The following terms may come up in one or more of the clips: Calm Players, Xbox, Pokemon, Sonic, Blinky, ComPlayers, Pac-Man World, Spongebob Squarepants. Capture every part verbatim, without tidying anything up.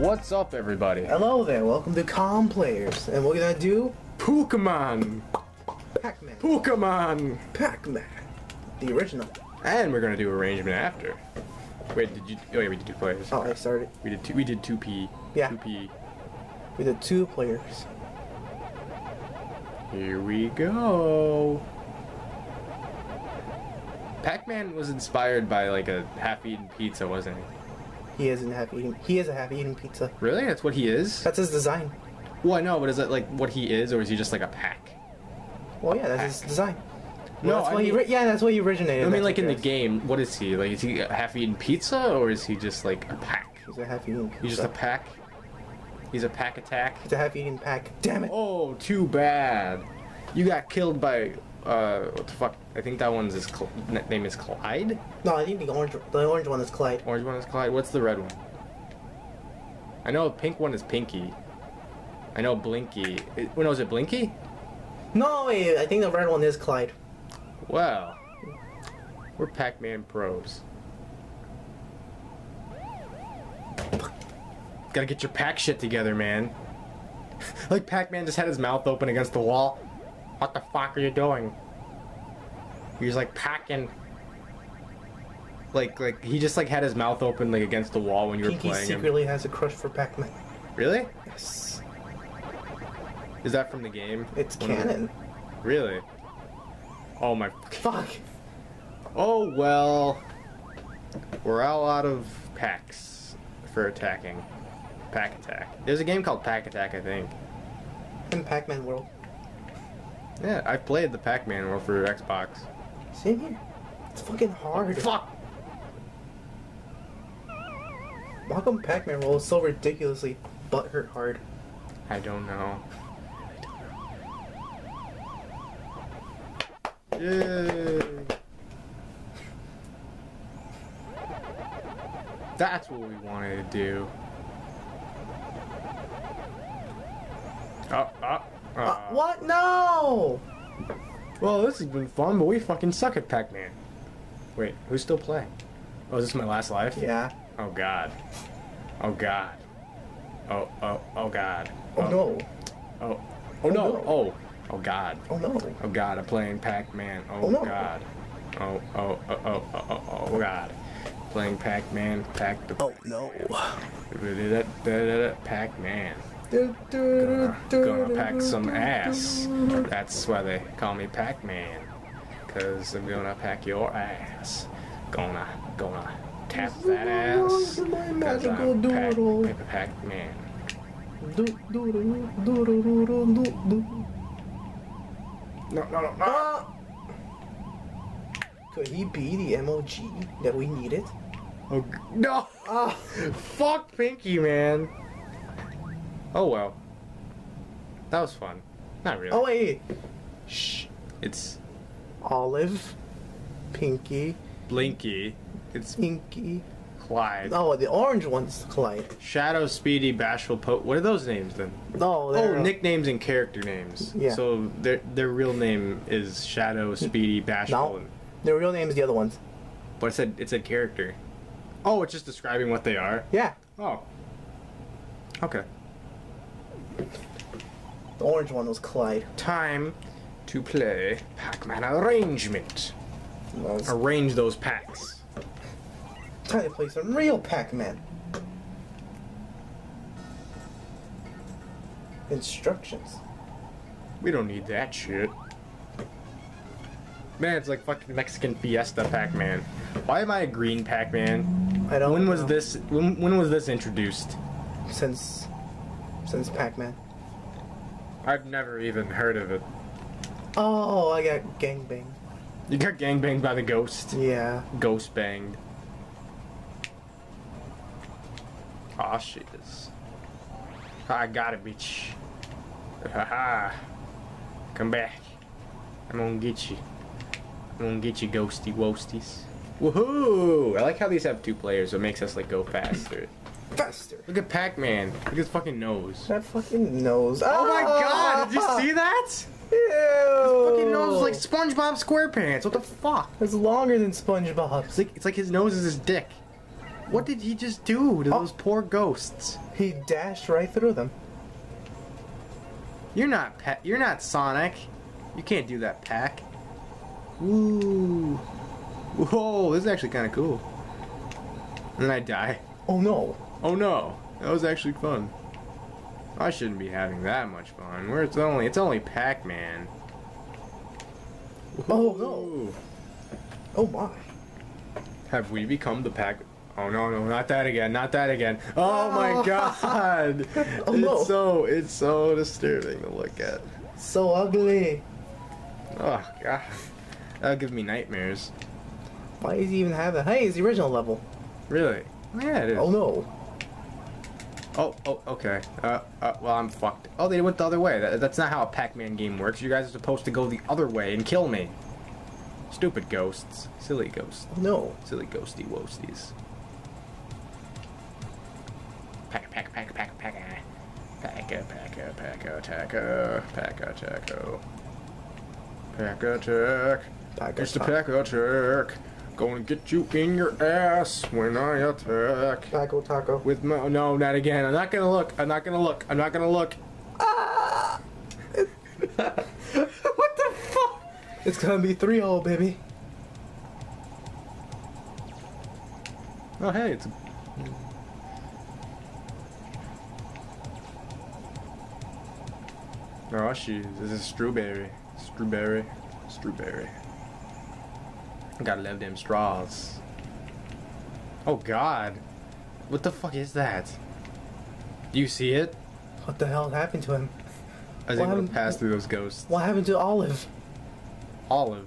What's up, everybody? Hello there, welcome to Calm Players. And what we're gonna do? Pokemon! Pac-Man. Pokemon! Pac-Man. The original. And we're gonna do Arrangement after. Wait, did you? Oh, yeah, we did two players. Oh, I started. We did two. We did two P. Yeah. Two P. We did two players. Here we go. Pac-Man was inspired by like a half-eaten pizza, wasn't he? He isn't half-eaten. He is a half-eaten pizza. Really? That's what he is? That's his design. Well, I know, but is that like what he is, or is he just like a pack? Well, yeah, that's pack. his design. Well, no, that's I mean, he yeah, that's what he originated. I mean, like in the game, what is he? Like, is he a half-eaten pizza, or is he just like a pack? He's a half-eaten pizza. He's just a pack. He's a pack attack. He's a half-eaten pack. Damn it! Oh, too bad. You got killed by uh, what the fuck? I think that one's his Cl name is Clyde. No, I think the orange, the orange one is Clyde. Orange one is Clyde. What's the red one? I know the pink one is Pinky. I know Blinky. It, when was it Blinky? No, wait, I think the red one is Clyde. Wow, we're Pac-Man pros. Gotta get your pack shit together, man. Like Pac-Man just had his mouth open against the wall. What the fuck are you doing? He was like packing. Like, like he just like had his mouth open like against the wall when you were playing. Pinky secretly him. has a crush for Pac-Man. Really? Yes. Is that from the game? It's canon. Really? Oh my fuck! Oh well, we're all out of packs for attacking. Pack Attack. There's a game called Pack Attack, I think. In Pac-Man World. Yeah, I played the Pac-Man World for Xbox. Same here. It's fucking hard. Oh, fuck! How come Pac-Man World is so ridiculously butthurt hard? I don't know. Yay! That's what we wanted to do. Uh, uh, uh. Uh, what? No! Well, this has been fun, but we fucking suck at Pac-Man. Wait, who's still playing? Oh, is this my last life? Yeah. Oh, God. Oh, God. Oh, oh, oh, God. Oh, oh no. Oh, oh, no. Oh. No. Oh. Oh God! Oh no! Oh God! I'm playing Pac-Man. Oh, oh no. God! Oh oh oh oh oh oh, oh God! Playing Pac-Man. Pac. -Man. Oh no! Pac-Man. Gonna, gonna pack some ass. That's why they call me Pac-Man, 'cause I'm gonna pack your ass. Gonna gonna tap that ass. 'Cause I'm Pac-Man. Pac-Man. No, no, no, no! Uh, could he be the M O G that we needed? Oh, no! Uh, fuck Pinky, man! Oh, well. That was fun. Not really. Oh, wait! Shh. It's... Olive. Pinky. Blinky. It's... Pinky. Clyde. Oh, the orange one's Clyde. Shadow, Speedy, Bashful, Po... What are those names, then? No, they're... Oh, nicknames and character names. Yeah. So, their their real name is Shadow, Speedy, Bashful, no. and... their real name is the other ones. But it said, it said character. Oh, it's just describing what they are? Yeah. Oh. Okay. The orange one was Clyde. Time to play Pac-Man Arrangement. Nice. Arrange those packs. Time to play some real Pac-Man. Instructions. We don't need that shit. Man, it's like fucking Mexican Fiesta Pac-Man. Why am I a green Pac-Man? I don't. When know. was this? When, when was this introduced? Since, since Pac-Man. I've never even heard of it. Oh, I got gangbanged. You got gangbanged by the ghost. Yeah. Ghost banged. Aw, oh, shit. I got it, bitch. Haha. Come back. I'm gonna get you. I'm gonna get you, ghosty woasties. Woohoo! I like how these have two players, so it makes us, like, go faster. Faster! Look at Pac-Man. Look at his fucking nose. That fucking nose. Oh, oh my god! Did you see that? Ew! His fucking nose is like Spongebob Squarepants. What the fuck? It's longer than SpongeBob's. It's like, it's like his nose is his dick. What did he just do to oh. those poor ghosts? He dashed right through them. You're not Pac. You're not Sonic. You can't do that, Pac. Woo! Whoa! This is actually kind of cool. And then I die. Oh no! Oh no! That was actually fun. I shouldn't be having that much fun. Where it's only it's only Pac-Man. Oh no! Oh my! Have we become the Pac? Oh no no! Not that again! Not that again! Oh, oh. my God! Oh, no. It's so it's so disturbing to look at. So ugly. Oh God! That'll give me nightmares. Why does he even have that? Hey, it's the original level. Really? Yeah, it is. Oh no! Oh, oh, okay. Uh, uh, well, I'm fucked. Oh, they went the other way. That, that's not how a Pac-Man game works. You guys are supposed to go the other way and kill me. Stupid ghosts. Silly ghosts. Oh, no. Silly ghosty woasties. Pack, pack, pack, pack, pack. Packa, packa, packa, tacka. Packa, tacko. Packa, tack. It's the Packa, tack. Gonna get you in your ass when I attack. Taco, taco. With my no, not again. I'm not gonna look. I'm not gonna look. I'm not gonna look. Ah! What the fuck? It's gonna be three oh, baby. Oh hey, it's. Oh, she. This is strawberry. Strawberry. Strawberry. Gotta love them straws. Oh God, what the fuck is that? Do you see it? What the hell happened to him? I was what able happened, to pass through those ghosts. What happened to Olive? Olive.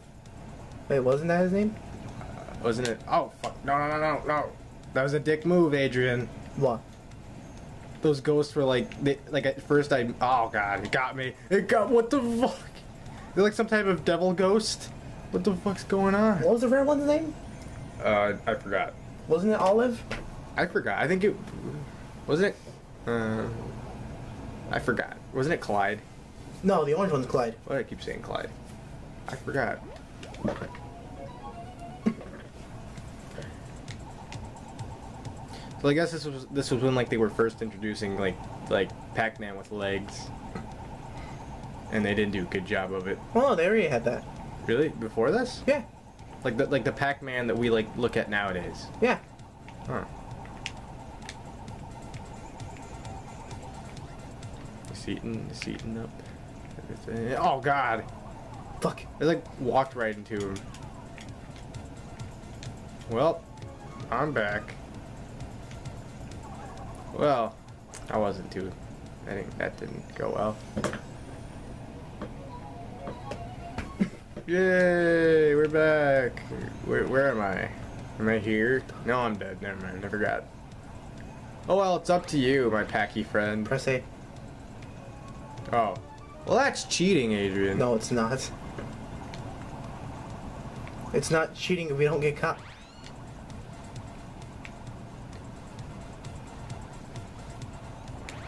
Wait, wasn't that his name? Uh, wasn't it? Oh fuck! No, no, no, no, no! That was a dick move, Adrian. What? Those ghosts were like, they, like at first I. Oh God, it got me. It got. What the fuck? They're like some type of devil ghost. What the fuck's going on? What was the rare one's name? Uh, I forgot. Wasn't it Olive? I forgot. I think it... Wasn't it... Uh, I forgot. Wasn't it Clyde? No, the orange one's Clyde. Why do I keep saying Clyde? I forgot. So I guess this was this was when like they were first introducing like like Pac-Man with legs. And they didn't do a good job of it. Oh, they already had that. Really? Before this? Yeah. Like the like the Pac-Man that we like look at nowadays. Yeah. Huh. It's eating, it's eating up everything. Oh God! Fuck! I like walked right into him. Well, I'm back. Well, I wasn't too. I think that didn't go well. Yay, we're back. Where, where am I? Am I here? No, I'm dead. Never mind. I forgot. Oh, well, it's up to you, my Packy friend. Press A. Oh. Well, that's cheating, Adrian. No, it's not. It's not cheating if we don't get caught.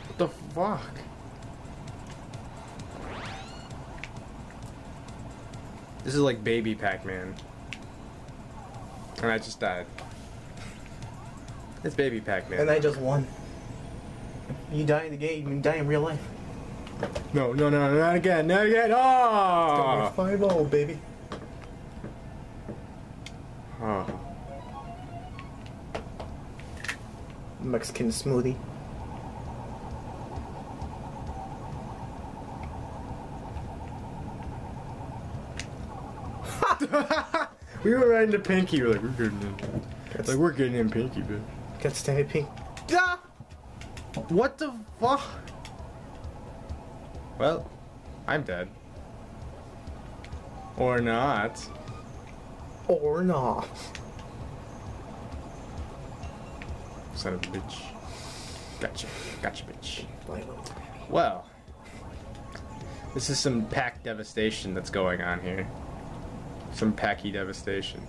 What the fuck? This is like baby Pac-Man. And I just died. It's baby Pac-Man. And I just won. You die in the game, you die in real life. No, no, no, not again, not again! Oh! five oh, baby. Oh. Mexican smoothie. We were right into Pinky. We're like, we're getting in. That's like, we're getting in Pinky, bitch. Gotta stay Pinky. Ah! What the fuck? Well, I'm dead. Or not. Or not. Son of a bitch. Gotcha. Gotcha, bitch. Well, this is some pack devastation that's going on here. Some Packy devastation.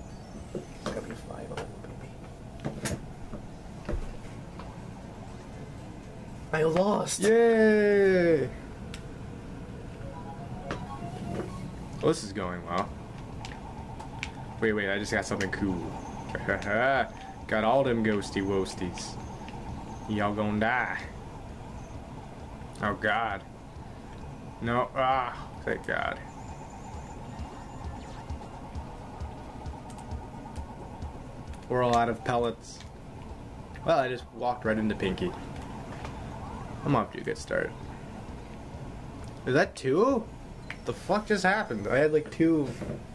I lost. Yay! Well, this is going well. Wait, wait! I just got something cool. Got all them ghosty woasties. Y'all gonna die. Oh God. No, ah, thank God. We're all out of pellets. Well, I just walked right into Pinky. I'm off to a good start. Is that two? The fuck just happened? I had like two,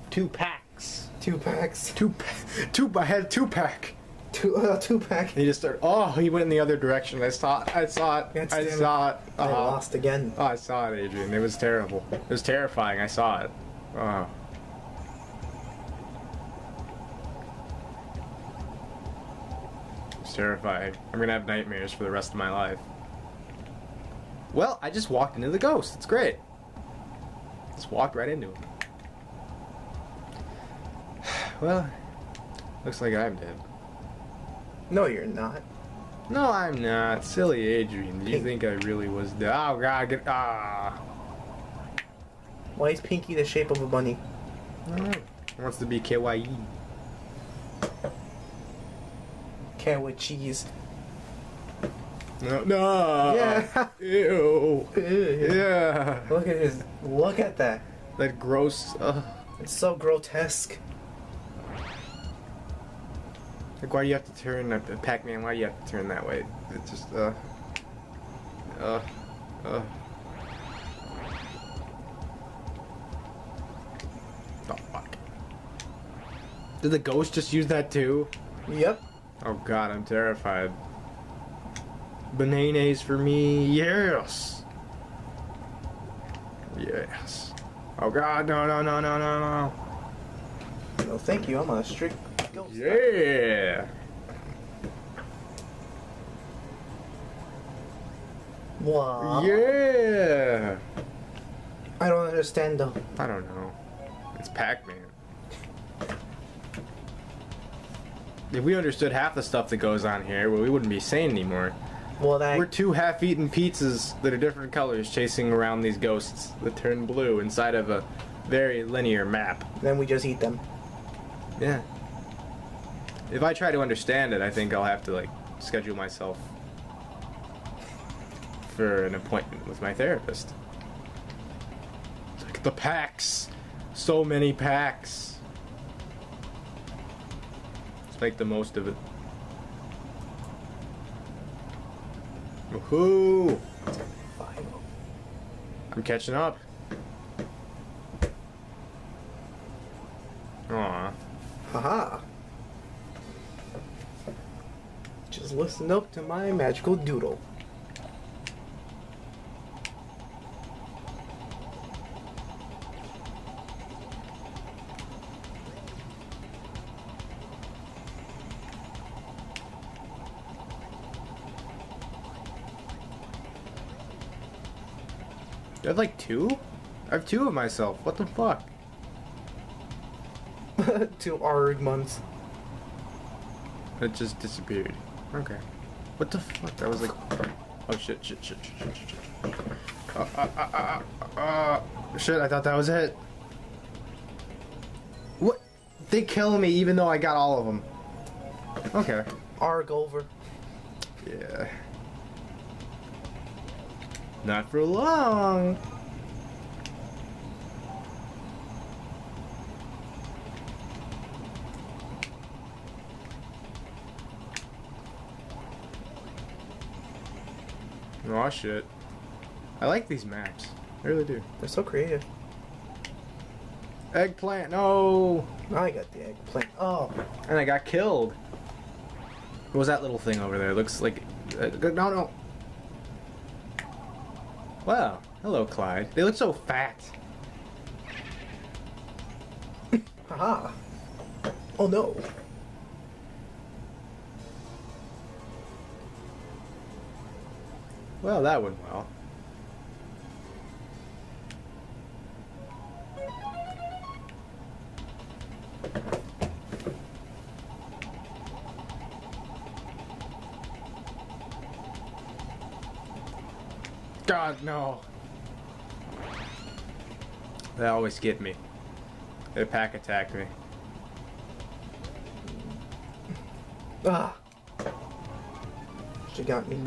two packs. Two packs. Two, pa two. I had two pack. Two, uh, two pack. And he just started. Oh, he went in the other direction. I saw it. I saw it. That's I saw it. it. Uh -huh. I lost again. Oh, I saw it, Adrian. It was terrible. It was terrifying. I saw it. Oh. It's terrifying. I'm gonna have nightmares for the rest of my life. Well, I just walked into the ghost. It's great. Just walked right into him. Well, looks like I'm dead. No, you're not. No, I'm not. Silly Adrian. Do you Pink. think I really was dead? Oh, God. Get, ah. Why is Pinky the shape of a bunny? I don't know. He wants to be K Y E. Cat with cheese. No, no. Yeah. Ew. Ew. Yeah. Look at his. Look at that. That gross. Uh, it's so grotesque. Like, why do you have to turn, uh, Pac-Man? Why do you have to turn that way? It just uh. Uh. Uh. Oh fuck. Did the ghost just use that too? Yep. Oh God, I'm terrified. Bananas for me, yes, yes. Oh God, no, no, no, no, no, no. No, thank you. I'm on a strict ghost. Yeah. Wow. Yeah. I don't understand though. I don't know. It's Pac-Man. If we understood half the stuff that goes on here, well, we wouldn't be sane anymore. Well, that... We're two half-eaten pizzas that are different colors chasing around these ghosts that turn blue inside of a very linear map. Then we just eat them. Yeah. If I try to understand it, I think I'll have to, like, schedule myself for an appointment with my therapist. It's like the packs! So many packs! Let's make the most of it. Woohoo! I'm catching up. Aww. Haha. Just listen up to my magical doodle. I have like two? I have two of myself. What the fuck? Two R-ed months. It just disappeared. Okay. What the fuck? That was like. Oh shit, shit, shit, shit, shit, shit, shit. Uh, uh, uh, uh, uh, shit, I thought that was it. What? They kill me even though I got all of them. Okay. Arg over. Yeah. Not for long. Aw, shit. I like these maps. I really do. They're so creative. Eggplant, no! I got the eggplant. Oh. And I got killed. What was that little thing over there? It looks like... Uh, no, no. Wow. Hello, Clyde. They look so fat. Haha. Oh no. Well, that went well. God, no. They always get me. They pack attack me. Ah! She got me.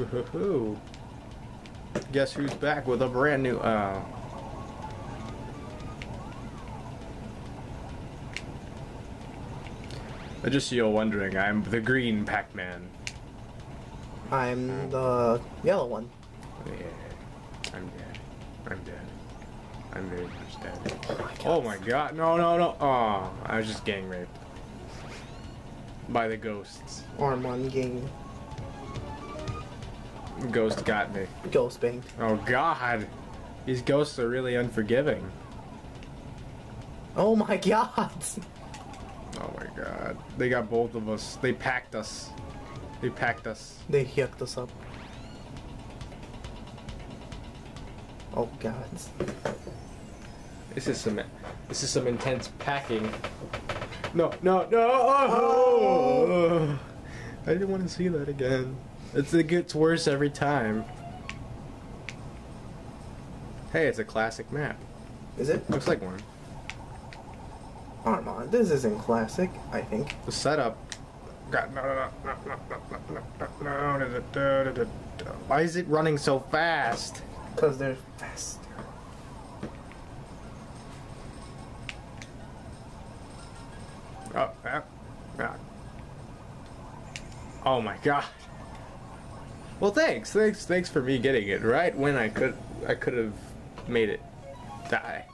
Guess who's back with a brand new... Oh. Just so you're wondering, I'm the green Pac-Man. I'm the yellow one. Yeah. I'm dead. I'm dead. I'm very much dead. Oh my god. No, no, no. Aw. Oh, I was just gang raped. By the ghosts. Arm on gang. Ghost got me. Ghost banged. Oh god. These ghosts are really unforgiving. Oh my god. Oh my god. They got both of us. They packed us. They packed us. They yucked us up. Oh god. This is some this is some intense packing. No, no, no. Oh! Oh! I didn't want to see that again. It's, it gets worse every time. Hey, it's a classic map. Is it? Looks like one. Armand, this isn't classic, I think. The setup. God, no, no, no, no, no, no, no, no, no, why is it running so fast? Because they're faster. Oh, ah, ah. Oh my god. Well, thanks, thanks, thanks for me getting it right when I could, I could have made it die.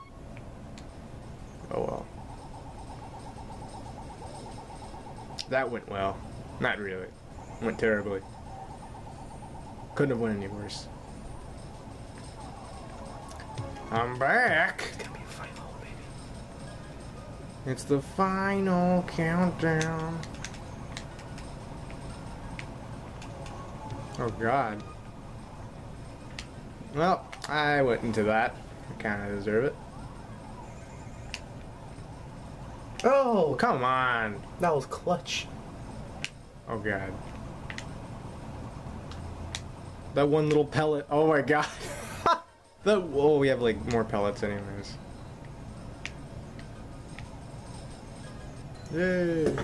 Oh well. That went well. Not really. Went terribly. Couldn't have went any worse. I'm back! It's gonna be a final, baby. It's the final countdown. Oh god. Well, I went into that. I kinda deserve it. Oh, come on. That was clutch. Oh, god. That one little pellet. Oh, my god. the, oh, we have, like, more pellets anyways. Yay.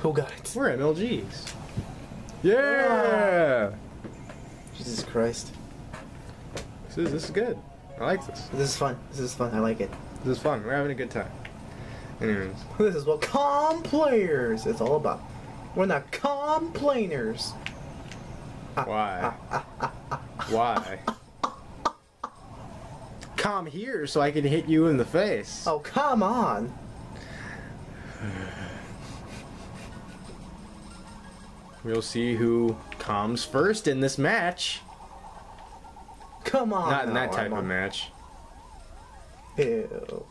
Who got it? We're M L Gs. Yeah. Wow. Jesus Christ. This is, this is good. I like this. This is fun. This is fun. I like it. This is fun. We're having a good time. Anyways. This is what Calm Players is all about. We're not complainers. Why? Why? Calm here so I can hit you in the face. Oh, come on. We'll see who calms first in this match. Come on. Not in that type of match. Ew.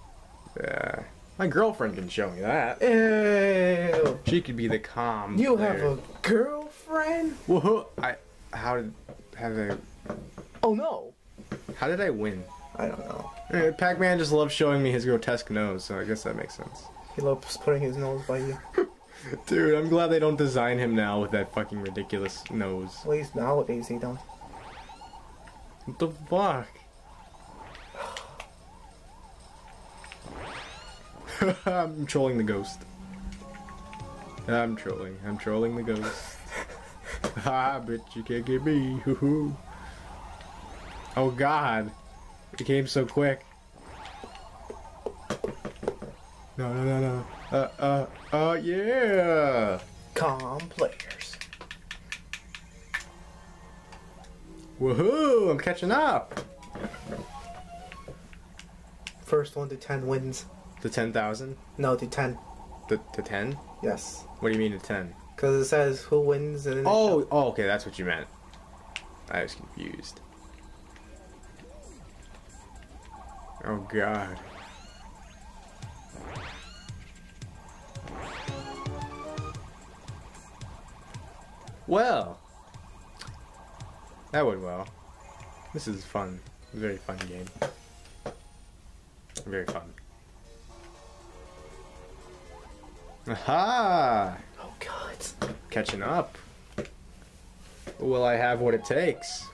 Yeah. My girlfriend can show me that. Ew. She could be the calm. You player. Have a girlfriend? Whoa. I. How did. How did I. Oh no. How did I win? I don't know. Anyway, Pac-Man just loves showing me his grotesque nose, so I guess that makes sense. He loves putting his nose by you. Dude, I'm glad they don't design him now with that fucking ridiculous nose. At least nowadays they don't. What the fuck? I'm trolling the ghost. I'm trolling. I'm trolling the ghost. I bet you can't get me. Hoo-hoo. Oh god. It came so quick. No, no, no, no. Uh, uh, uh, yeah. Calm Players. Woohoo! I'm catching up. First one to ten wins. The ten thousand? No, the ten. The to ten? Yes. What do you mean the ten? Because it says who wins and. Oh, oh, okay, that's what you meant. I was confused. Oh god. Well, that went well. This is fun. Very fun game. Very fun. Aha! Oh god. Catching up. Will I have what it takes?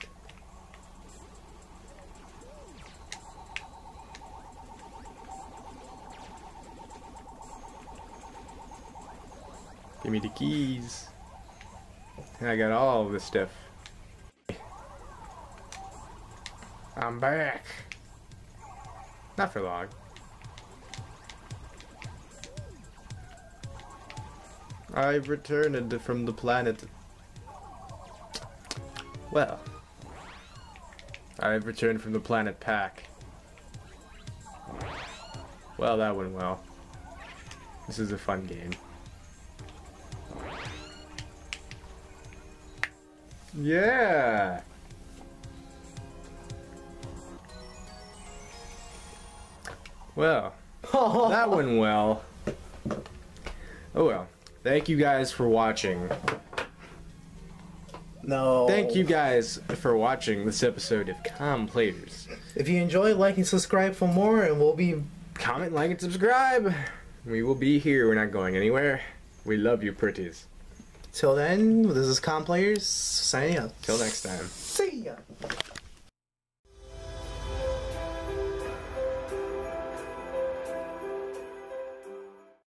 Give me the keys. I got all of this stuff. I'm back. Not for long. I've returned from the planet. Well, I've returned from the planet Pac. Well, that went well. This is a fun game. Yeah! Well, that went well. Oh well. Thank you guys for watching. No. Thank you guys for watching this episode of Calm Players. If you enjoy, like and subscribe for more, and we'll be... Comment, like, and subscribe. We will be here. We're not going anywhere. We love you, pretties. Till then, this is ComPlayers signing up. Till next time. See ya.